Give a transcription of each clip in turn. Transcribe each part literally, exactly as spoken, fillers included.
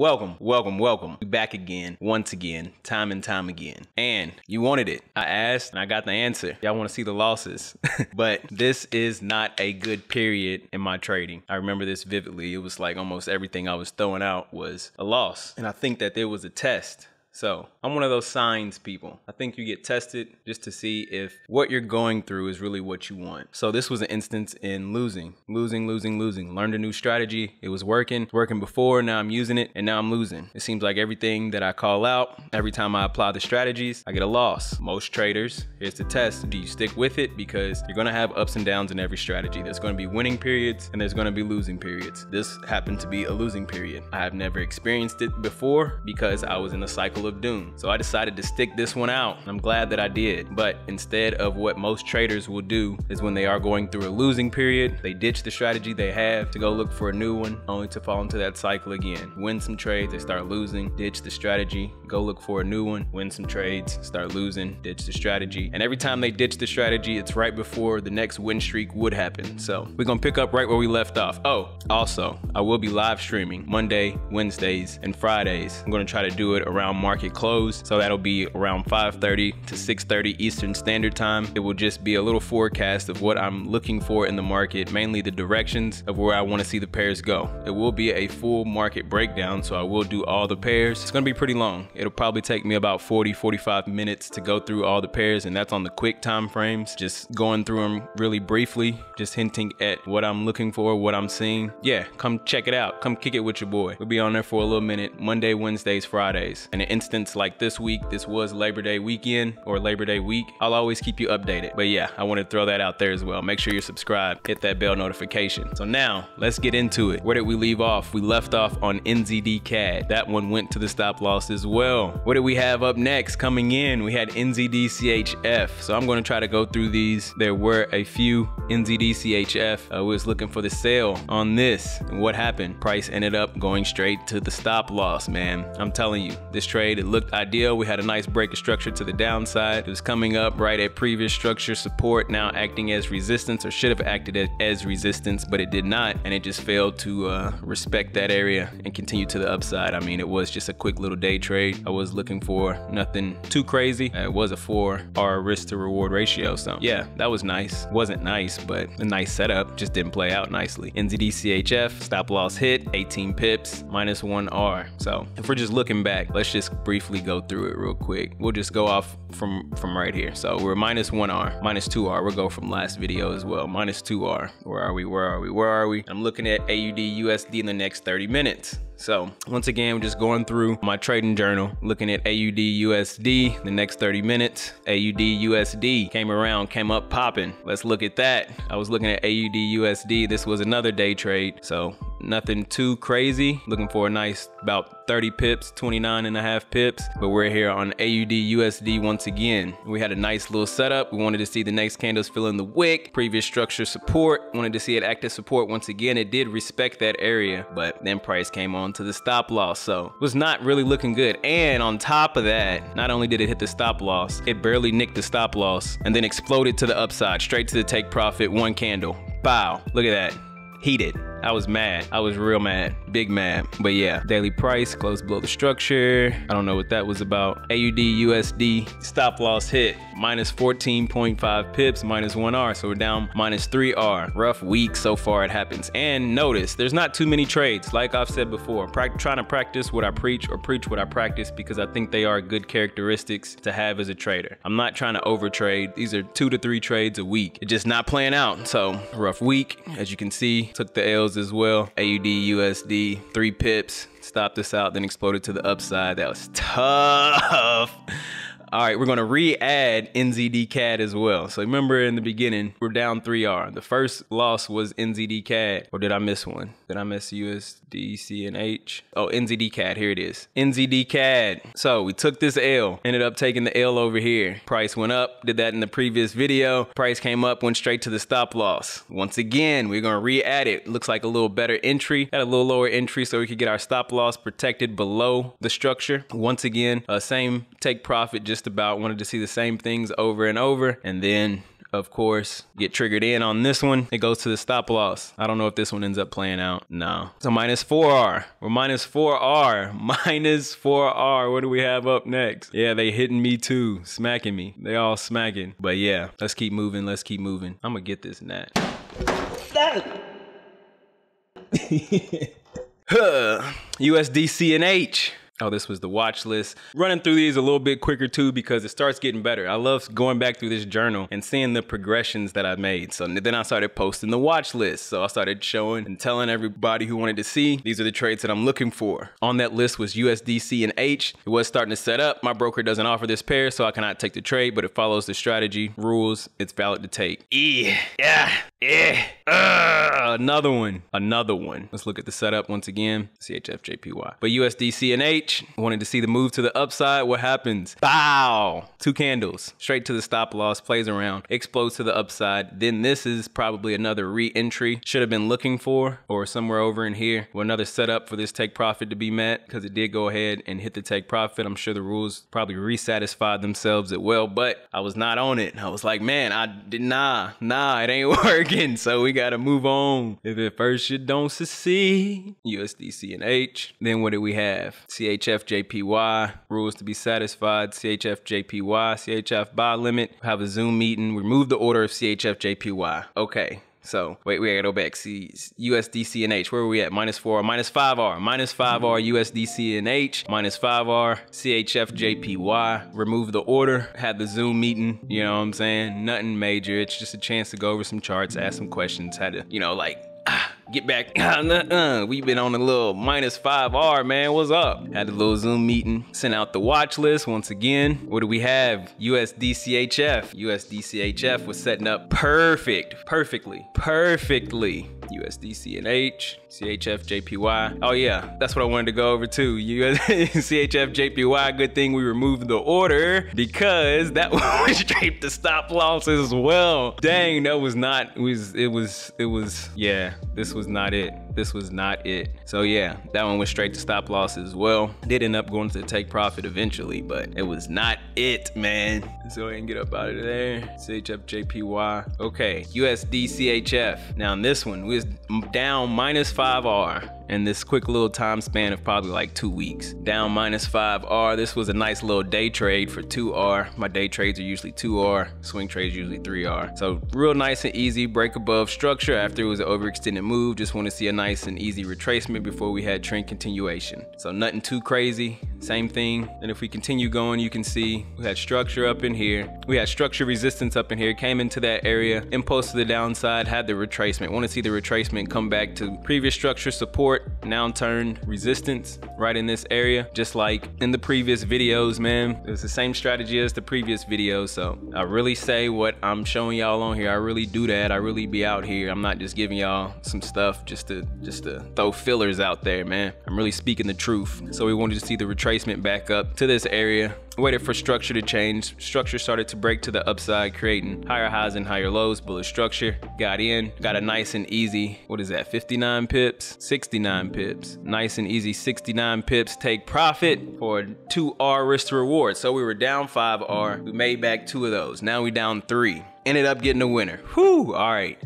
Welcome, welcome, welcome. We're back again, once again, time and time again. And you wanted it. I asked and I got the answer. Y'all want to see the losses. But this is not a good period in my trading. I remember this vividly. It was like almost everything I was throwing out was a loss. And I think that there was a test. So I'm one of those signs people. I think you get tested just to see if what you're going through is really what you want. So this was an instance in losing, losing, losing, losing. Learned a new strategy. It was working, working before. Now I'm using it and now I'm losing. It seems like everything that I call out, every time I apply the strategies, I get a loss. Most traders, here's the test. Do you stick with it? Because you're going to have ups and downs in every strategy. There's going to be winning periods and there's going to be losing periods. This happened to be a losing period. I have never experienced it before because I was in the cycle of doom. So I decided to stick this one out. I'm glad that I did. But instead of what most traders will do is when they are going through a losing period, they ditch the strategy they have to go look for a new one, only to fall into that cycle again. Win some trades, they start losing, ditch the strategy, go look for a new one, win some trades, start losing, ditch the strategy. And every time they ditch the strategy, it's right before the next win streak would happen. So we're gonna pick up right where we left off. Oh, also, I will be live streaming Monday, Wednesdays, and Fridays. I'm gonna try to do it around March market close, so that'll be around five thirty to six thirty Eastern Standard Time. It will just be a little forecast of what I'm looking for in the market, mainly the directions of where I want to see the pairs go. It will be a full market breakdown, so I will do all the pairs. It's going to be pretty long. It'll probably take me about forty, forty-five minutes to go through all the pairs, and that's on the quick time frames, just going through them really briefly, just hinting at what I'm looking for, what I'm seeing. Yeah, come check it out. Come kick it with your boy. We'll be on there for a little minute, Monday, Wednesdays, Fridays. And it instance like this week, this was Labor Day weekend or Labor Day week. I'll always keep you updated. But yeah, I want to throw that out there as well. Make sure you're subscribed, hit that bell notification. So now let's get into it. Where did we leave off? We left off on N Z D C A D. That one went to the stop loss as well. What did we have up next coming in? We had N Z D C H F. So I'm going to try to go through these. There were a few. N Z D C H F, I was looking for the sale on this. And what happened? Price ended up going straight to the stop loss, man. I'm telling you, this trade, it looked ideal. We had a nice break of structure to the downside. It was coming up right at previous structure support, now acting as resistance, or should have acted as resistance, but it did not, and it just failed to uh, respect that area and continue to the upside. I mean, it was just a quick little day trade. I was looking for nothing too crazy. It was a four R risk to reward ratio, so yeah, that was nice. Wasn't nice, but a nice setup, just didn't play out nicely. N Z D C H F stop loss hit eighteen pips minus one R. So if we're just looking back, let's just briefly go through it real quick. We'll just go off from from right here. So we're minus one R, minus two R. We'll go from last video as well. Minus two R. Where are we? Where are we? Where are we? I'm looking at A U D U S D in the next thirty minutes. So once again, we're just going through my trading journal, looking at A U D U S D the next thirty minutes. A U D U S D came around, came up popping. Let's look at that. I was looking at A U D U S D. This was another day trade. So nothing too crazy. Looking for a nice about thirty pips, twenty-nine and a half pips. But we're here on A U D U S D once again. We had a nice little setup. We wanted to see the next candles fill in the wick. Previous structure support. Wanted to see it act as support once again. It did respect that area, but then price came on to the stop loss, so was not really looking good. And on top of that, not only did it hit the stop loss, it barely nicked the stop loss and then exploded to the upside, straight to the take profit. One candle. Bow. Look at that. Heated. I was mad. I was real mad. Big mad. But yeah, daily price closed below the structure. I don't know what that was about. A U D U S D stop loss hit minus fourteen point five pips, minus one R. So we're down minus three R. Rough week so far it happens. And notice there's not too many trades. Like I've said before, pra- trying to practice what I preach or preach what I practice, because I think they are good characteristics to have as a trader. I'm not trying to over trade. These are two to three trades a week. It's just not playing out. So rough week, as you can see, took the L's as well. A U D U S D three pips, stopped this out, then exploded to the upside. That was tough. All right, we're going to re-add N Z D C A D as well. So remember in the beginning, we're down three R. The first loss was N Z D C A D. Or did I miss one? Did I miss U S D C N H? Oh, N Z D C A D. Here it is. N Z D C A D. So we took this L. Ended up taking the L over here. Price went up. Did that in the previous video. Price came up, went straight to the stop loss. Once again, we're going to re-add it. Looks like a little better entry. Got a little lower entry so we could get our stop loss protected below the structure. Once again, uh, same take profit, just about wanted to see the same things over and over, and then of course, get triggered in on this one. It goes to the stop loss. I don't know if this one ends up playing out. No. So minus four R. We're minus four R. Minus four R. What do we have up next? Yeah, they hitting me too. Smacking me. They all smacking. But yeah, let's keep moving. Let's keep moving. I'm gonna get this nat. Huh. U S D C and H. Oh, this was the watch list. Running through these a little bit quicker too because it starts getting better. I love going back through this journal and seeing the progressions that I made. So then I started posting the watch list. So I started showing and telling everybody who wanted to see, these are the trades that I'm looking for. On that list was U S D C and H. It was starting to set up. My broker doesn't offer this pair, so I cannot take the trade, but it follows the strategy rules. It's valid to take. E. Yeah. Yeah. Uh, another one. Another one. Let's look at the setup once again. C H F J P Y. But U S D C and H. Wanted to see the move to the upside. What happens? Bow! Two candles. Straight to the stop loss. Plays around. Explodes to the upside. Then this is probably another re-entry. Should have been looking for or somewhere over in here. Well, another setup for this take profit to be met because it did go ahead and hit the take profit. I'm sure the rules probably resatisfied themselves as well, but I was not on it. I was like, man, I did nah. Nah, it ain't working. So we got to move on. If at first you don't succeed. U S D C and H. Then what do we have? C H. C H F J P Y, rules to be satisfied, C H F J P Y, C H F buy limit, have a Zoom meeting, remove the order of C H F J P Y. Okay. So wait, we gotta go back. See, U S D C and H. Where are we at? Minus four, minus five R, minus five R, U S D C and H, minus five R, C H F J P Y. Remove the order. Had the Zoom meeting. You know what I'm saying? Nothing major. It's just a chance to go over some charts, ask some questions. Had to, you know, like. Get back. Uh, we've been on a little minus five R, man. What's up? Had a little Zoom meeting. Sent out the watch list once again. What do we have? U S D C H F. U S D C H F was setting up perfect. Perfectly. Perfectly. U S D C and H. C H F J P Y. Oh, yeah. That's what I wanted to go over too. U S C H F J P Y. Good thing we removed the order because that was straight to stop loss as well. Dang, that was not. It was, it was, it was, yeah. This was not it. This was not it. So yeah, that one went straight to stop loss as well. Did end up going to take profit eventually, but it was not it, man. So I can get up out of there. C H F J P Y. Okay, U S D C H F. Now in this one, we was down minus five R. And this quick little time span of probably like two weeks. Down minus five R. This was a nice little day trade for two R. My day trades are usually two R. Swing trades usually three R. So real nice and easy. Break above structure after it was an overextended move. Just want to see a nice and easy retracement before we had trend continuation. So nothing too crazy. Same thing. And if we continue going, you can see we had structure up in here. We had structure resistance up in here. Came into that area. Impulse to the downside. Had the retracement. Want to see the retracement come back to previous structure support. Downturn resistance right in this area, just like in the previous videos, man. It's the same strategy as the previous video. So I really say what I'm showing y'all on here. I really do that. I really be out here. I'm not just giving y'all some stuff just to just to throw fillers out there, man. I'm really speaking the truth. So we wanted to see the retracement back up to this area. Waited for structure to change. Structure started to break to the upside, creating higher highs and higher lows. Bullish structure. Got in. Got a nice and easy, what is that, fifty-nine pips? sixty-nine pips. Nice and easy sixty-nine pips. Take profit for two R risk to reward. So we were down five R. We made back two of those. Now we down three. Ended up getting a winner. Whew. All right.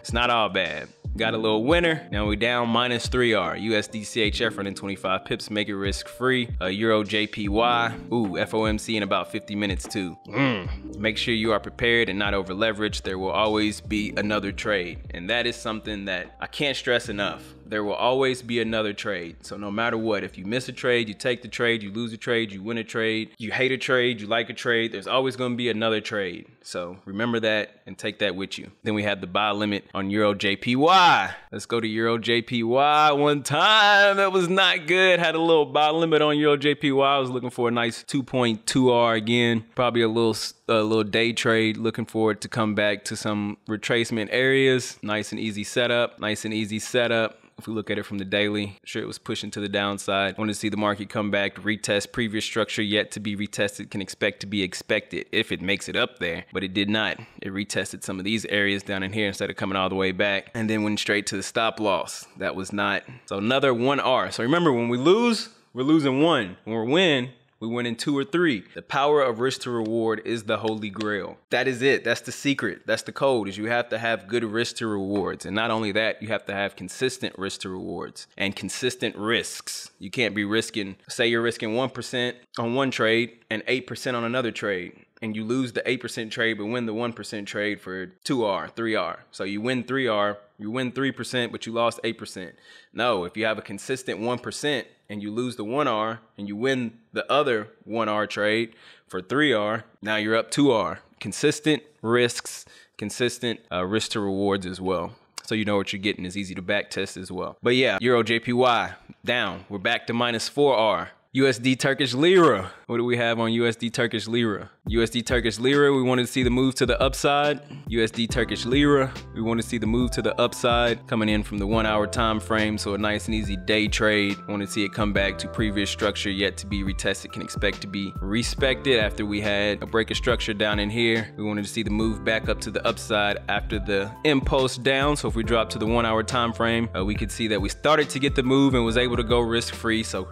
It's not all bad. Got a little winner. Now we down minus three R. U S D C H F running twenty-five pips. Make it risk free. Uh, Euro J P Y. Ooh, F O M C in about fifty minutes too. Mm. Make sure you are prepared and not over leveraged. There will always be another trade. And that is something that I can't stress enough. There will always be another trade. So no matter what, if you miss a trade, you take the trade, you lose a trade, you win a trade, you hate a trade, you like a trade, there's always going to be another trade. So remember that and take that with you. Then we had the buy limit on Euro J P Y. Let's go to Euro J P Y one time. That was not good. Had a little buy limit on Euro J P Y. I was looking for a nice two point two R again. Probably a little... a little day trade, looking forward to come back to some retracement areas. Nice and easy setup, nice and easy setup. If we look at it from the daily, sure it was pushing to the downside. Wanted to see the market come back, retest previous structure yet to be retested, can expect to be expected if it makes it up there, but it did not. It retested some of these areas down in here instead of coming all the way back and then went straight to the stop loss. That was not. So another one R. So remember, when we lose, we're losing one. When we win, We went in two or three. The power of risk to reward is the holy grail. That is it. That's the secret. That's the code, is you have to have good risk to rewards. And not only that, you have to have consistent risk to rewards and consistent risks. You can't be risking, say you're risking one percent on one trade and eight percent on another trade, and you lose the eight percent trade but win the one percent trade for two R, three R. So you win three R, you win three percent, but you lost eight percent. No, if you have a consistent one percent and you lose the one R and you win the other one R trade for three R, now you're up two R. Consistent risks, consistent uh, risk to rewards as well. So you know what you're getting. Is easy to back test as well. But yeah, Euro J P Y down. We're back to minus four R. U S D Turkish Lira. What do we have on U S D Turkish Lira? U S D Turkish Lira, we wanted to see the move to the upside. U S D Turkish Lira, we want to see the move to the upside, coming in from the one hour time frame. So a nice and easy day trade. Want to see it come back to previous structure, yet to be retested, can expect to be respected after we had a break of structure down in here. We wanted to see the move back up to the upside after the impulse down. So if we drop to the one hour time frame, uh, we could see that we started to get the move and was able to go risk free. So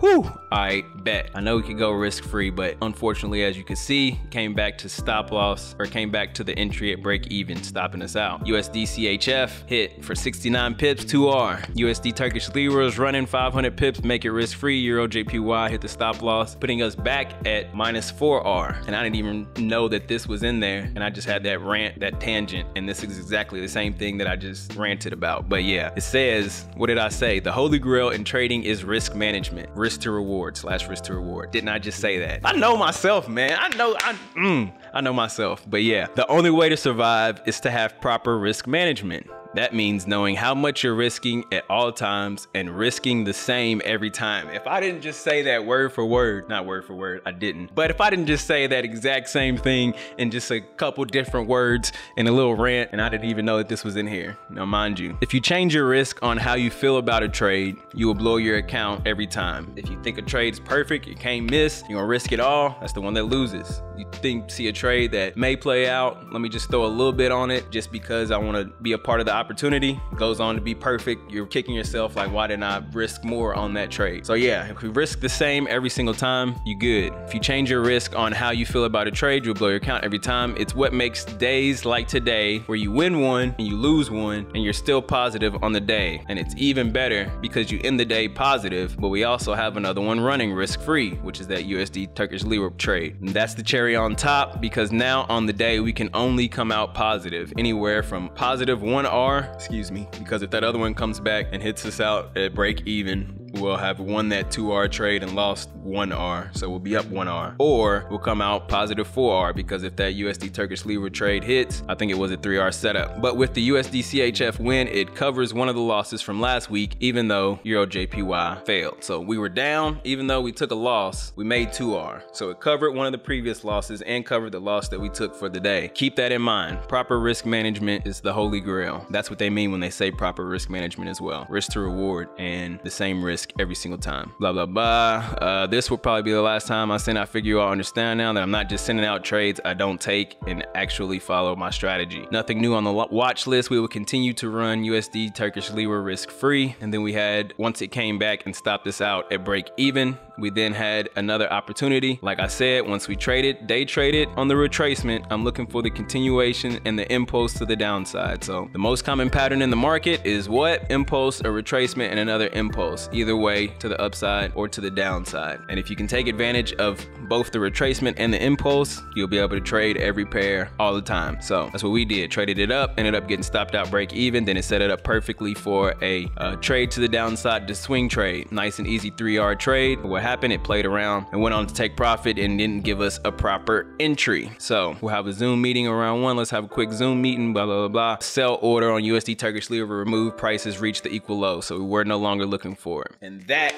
whew, I bet. I know we could go risk-free, but unfortunately, as you can see, came back to stop loss, or came back to the entry at break even, stopping us out. U S D C H F hit for sixty-nine pips, two R. U S D Turkish Lira's running five hundred pips, make it risk-free. Euro J P Y hit the stop loss, putting us back at minus four R. And I didn't even know that this was in there, and I just had that rant, that tangent, and this is exactly the same thing that I just ranted about. But yeah, it says, what did I say? The holy grail in trading is risk management, risk to reward. Slash risk to reward. Didn't I just say that? I know myself, man. I know I mm, I know myself. But yeah, the only way to survive is to have proper risk management. That means knowing how much you're risking at all times and risking the same every time. If I didn't just say that word for word, not word for word, I didn't. But if I didn't just say that exact same thing in just a couple different words and a little rant, and I didn't even know that this was in here. Now, mind you, if you change your risk on how you feel about a trade, you will blow your account every time. If you think a trade's perfect, you can't miss, you're gonna risk it all, that's the one that loses. You think, see a trade that may play out, let me just throw a little bit on it just because I wanna be a part of the opportunity, goes on to be perfect. You're kicking yourself like, why didn't I risk more on that trade? So yeah, if you risk the same every single time, you good. If you change your risk on how you feel about a trade, you'll blow your account every time. It's what makes days like today, where you win one and you lose one and you're still positive on the day. And it's even better because you end the day positive, but we also have another one running risk-free, which is that U S D Turkish Lira trade. And that's the cherry on top, because now on the day, we can only come out positive, anywhere from positive one R, excuse me, because if that other one comes back and hits us out at break even, we'll have won that two R trade and lost one R, so we'll be up one R, or we'll come out positive four R, because if that U S D Turkish Lira trade hits, I think it was a three R setup, but with the U S D C H F win, it covers one of the losses from last week, even though Euro J P Y failed. So we were down, even though we took a loss, we made two R, so it covered one of the previous losses and covered the loss that we took for the day. Keep that in mind. Proper risk management is the holy grail. That's what they mean when they say proper risk management as well. Risk to reward and the same risk every single time. Blah blah blah. Uh, this will probably be the last time I send. I figure you all understand now that I'm not just sending out trades I don't take, and actually follow my strategy. Nothing new on the watch list. We will continue to run U S D Turkish Lira risk free, and then we had, once it came back and stopped us out at break even, we then had another opportunity. Like I said, once we traded, day traded on the retracement, I'm looking for the continuation and the impulse to the downside. So the most common pattern in the market is what? Impulse, a retracement, and another impulse, either way to the upside or to the downside. And if you can take advantage of both the retracement and the impulse, you'll be able to trade every pair all the time. So that's what we did. Traded it up, ended up getting stopped out break even, then it set it up perfectly for a uh, trade to the downside, to swing trade. Nice and easy three R trade. What happened, it played around and went on to take profit and didn't give us a proper entry. So we'll have a Zoom meeting around one. Let's have a quick Zoom meeting, blah, blah, blah, blah. Sell order on U S D Turkish Lira removed, prices reached the equal low. So we were no longer looking for it. And that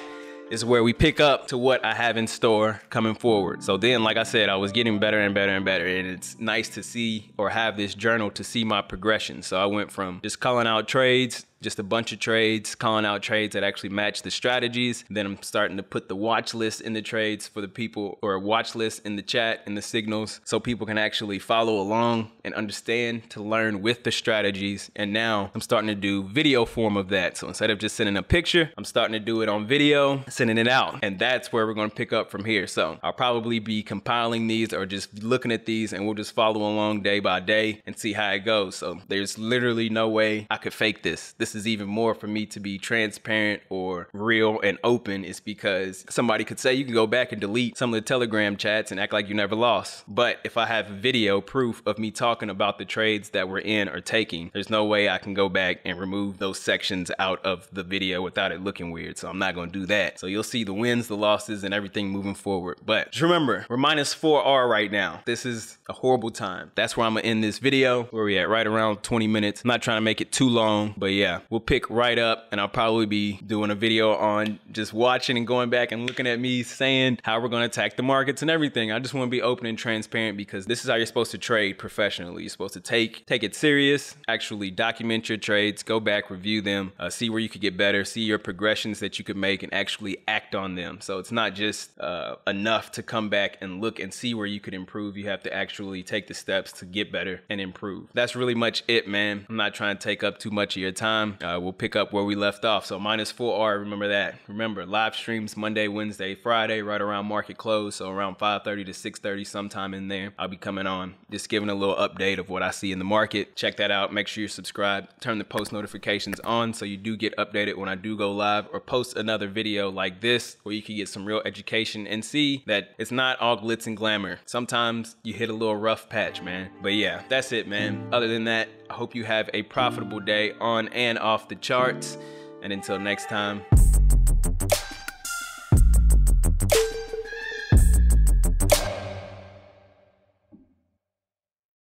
is where we pick up to what I have in store coming forward. So then, like I said, I was getting better and better and better, and it's nice to see, or have this journal to see my progression. So I went from just calling out trades just a bunch of trades, calling out trades that actually match the strategies. Then I'm starting to put the watch list in the trades for the people, or watch list in the chat and the signals, so people can actually follow along and understand to learn with the strategies. And now I'm starting to do video form of that. So instead of just sending a picture, I'm starting to do it on video, sending it out. And that's where we're going to pick up from here. So I'll probably be compiling these or just looking at these, and we'll just follow along day by day and see how it goes. So there's literally no way I could fake this. This is even more for me to be transparent or real and open, is because somebody could say you can go back and delete some of the Telegram chats and act like you never lost. But if I have video proof of me talking about the trades that we're in or taking, there's no way I can go back and remove those sections out of the video without it looking weird. So I'm not going to do that. So you'll see the wins, the losses, and everything moving forward. But just remember, we're minus four R right now. This is a horrible time. That's where I'm going to end this video. Where we at? Right around twenty minutes. I'm not trying to make it too long, but yeah, we'll pick right up, and I'll probably be doing a video on just watching and going back and looking at me saying how we're going to attack the markets and everything. I just want to be open and transparent, because this is how you're supposed to trade professionally. You're supposed to take take it serious, actually document your trades, go back, review them, uh, see where you could get better, see your progressions that you could make, and actually act on them. So it's not just uh, enough to come back and look and see where you could improve. You have to actually take the steps to get better and improve. That's really much it, man. I'm not trying to take up too much of your time. Uh, we'll pick up where we left off. So minus four R, remember that. Remember, live streams Monday, Wednesday, Friday, right around market close. So around five thirty to six thirty, sometime in there, I'll be coming on, just giving a little update of what I see in the market. Check that out. Make sure you're subscribed. Turn the post notifications on so you do get updated when I do go live or post another video like this, where you can get some real education and see that it's not all glitz and glamour. Sometimes you hit a little rough patch, man. But yeah, that's it, man. Other than that, I hope you have a profitable day on and off the charts. And until next time.